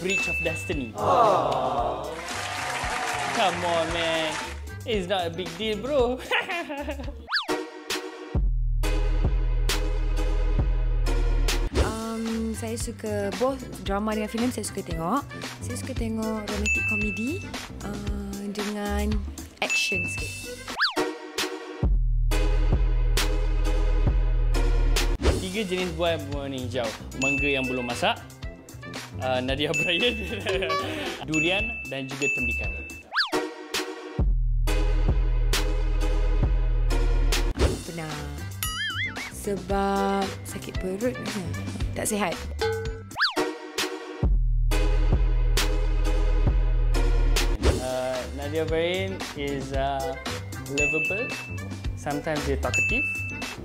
Breach of Destiny. Oh. Come on, man. It's not a big deal, bro. Saya suka both drama dengan filem. Saya suka tengok. Saya suka tengok romantic comedy dengan action sikit. 3 jenis buah warna hijau. Mangga yang belum masak, Nadia Brian, durian dan juga tembikan. Aku pernah sebab sakit perut tak sihat. Nadia Brian is lovable, sometimes dia talkative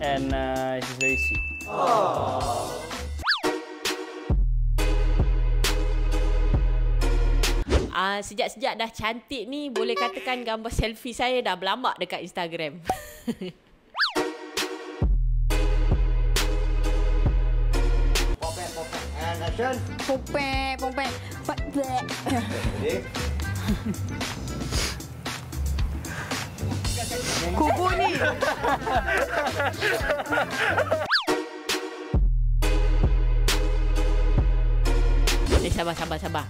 and she's very sweet. Aww. Sejak dah cantik ni, boleh katakan gambar selfie saya dah berlambak dekat Instagram. Pompek, pompek. And action. Pompek, pompek. Pompek. Kubur ni. Eh, sabar, sabar, sabar.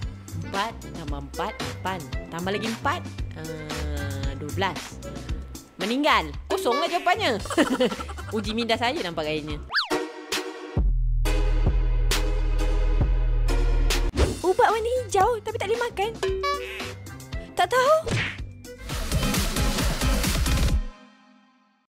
4 tambah 4, 8. Tambah lagi 4, 12. Meninggal. Kosong lah jawapannya. Uji minda saya nampak gayanya. Ubat warna hijau tapi tak boleh makan. Tak tahu.